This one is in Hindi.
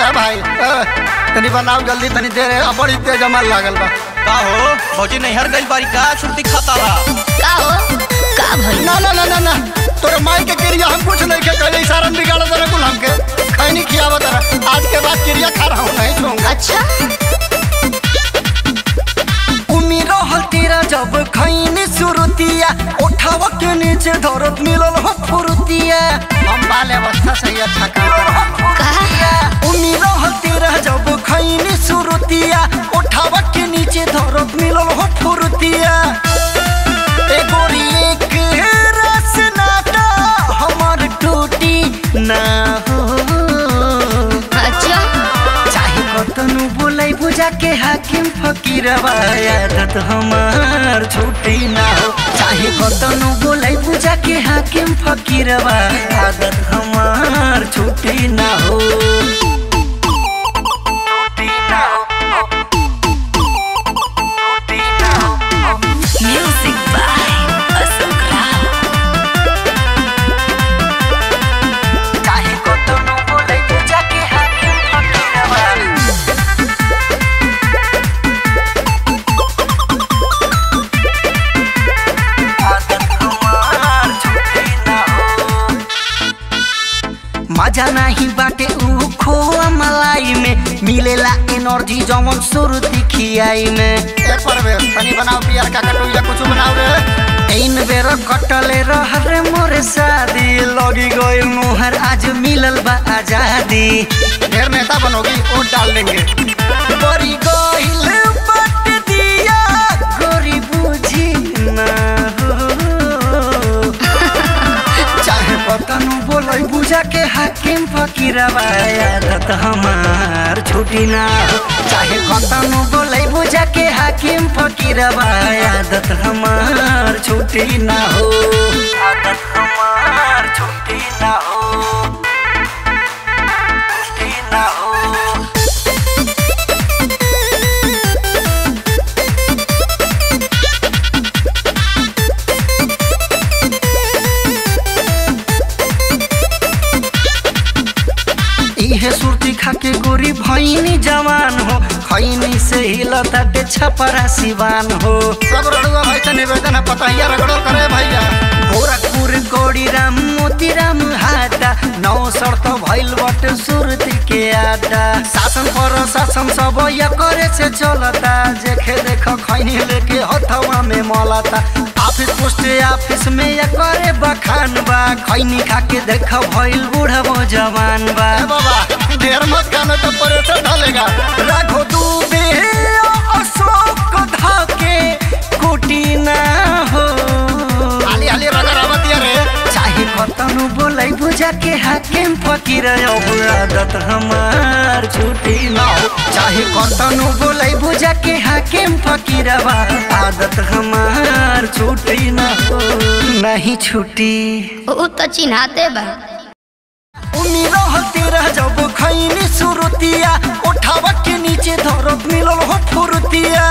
ए भाई तनी बनाओ जल्दी, तनी देर है, बड़ी तेज अमल लागल बा। का हो भौजी नैहर गइल बारी का छुट्टी खाता बा? का हो का भाई ना ना ना ना तोरे माई के क्रिया हम कुछ नहीं के कहले, इशारा बिगाड़ दे कुल हमके खैनी खियावा तारा। आज के बाद क्रिया खा रहा हूं नहीं छोंगा। अच्छा उमीर हल तेरा जब खैनी सुरतिया उठाव के नीचे धरत मिलल हो फुरतिया। हम बाल अवस्था से अच्छा काम कर उमीर हल तेरा जब खैनी सुरतिया उठाव के नीचे धरत मिलल हो फुरतिया। ए गोरी एक रस नाता हमर टूटी ना हो। तनु बोलाई बुझा के हाकिम फकीरवा आदत हमार छूटी ना हो। चाहे तनु बोलाई बुझा के हाकिम फकीरवा आदत हमार छूटी ना हो। मजा नहीं बाटे उ खोआ मलाई में मिलेला एनर्जी जवन सुरती खियाई में। ए परवेश तनी बनाओ पियर का कटु या कुछ बनाओ रे। तीन बेर कटले रह रे मोरे शादी लगी गइल मोहर आज मिलल बा आजादी। ढेर नेता बनोगी और डाल देंगे बड़ी गइल बट दिया गोरी बुझी ना हो। चाहे पतनु बोलई बुझा के हाकिम फकीरवा आदत हमार छूटी ना हो। चाहे कतनो बोले बुझा के हाकिम फकीरवा आदत हमार छूटी ना हो। आदत हमार छूटी ना हो, छूटी ना हो। इहे सुरती खाके गोरी भईनी जवान हो, खैनी से हिलता ते छपरा सिवान हो। सब रडुआ भाई से निवेदन है पता यार रगड़ो करे भैया। गोरखपुर कोड़ी राम मोती राम हाटा नौ शर्त भइल बट सुरती के आटा। शासन पर शासन सब या करे से चलता जेखे देखो खैनी लेके हथवा में मलता। ऑफिस पोस्टे ऑफिस में या करे बखान बा, खैनी खाके देखो भइल बूढ़बो जवान बा। ढेर मत खाना तो परेशान डालेगा। राघो दूबे अशोक धाके कोटी ना हो। आली आली राजा रावतिया रे। चाहे कतनु बोलाई बुझा के हाकिम फकीर आदत हमार छूटी ना हो। चाहे कतनु बोलाई बुझा के हाकिम फकीर आदत हमार छूटी ना हो। नहीं छूटी ओ त चिन्हाते बा। उमीर हल तेरा जब खैनी सुरतिया उठाव के नीचे धरत मिलल हो फुरतिया।